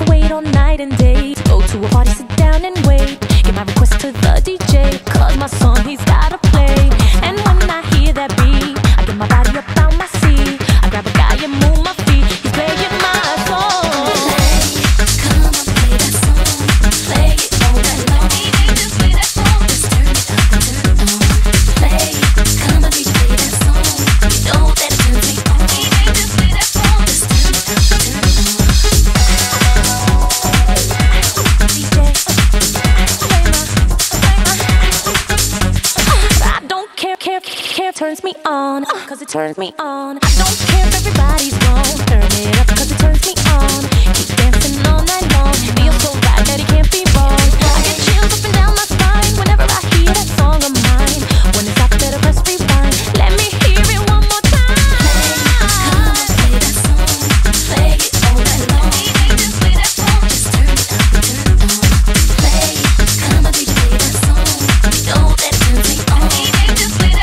can wait all night and day. Go to a party, sit down and wait. Give my request to the DJ, cause my song he's gotta play. And when I hear that beat, I get my body up out my seat. I grab a guy and move my feet, he's playing my song. Turns me on, cause it turns me on. I don't care if everybody's wrong. Turn it up, cause it turns me on. Keep dancing all night long. Feels so right that it can't be wrong. I get chills up and down my spine whenever I hear that song of mine. When it's out, better press rewind. Let me hear it one more time. Come on, play that song. Play it all night long. Just play that song. Just turn it up, turn it on. Play, come on, baby, play that song. You know that turns me on. Turn it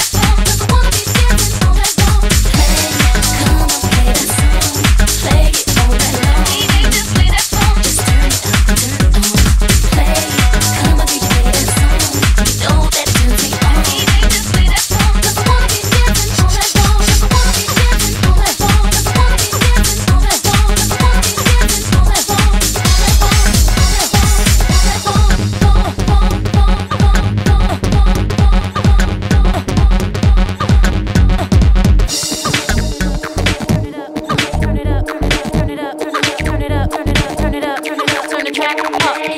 up, turn it up, turn it up, turn the track up.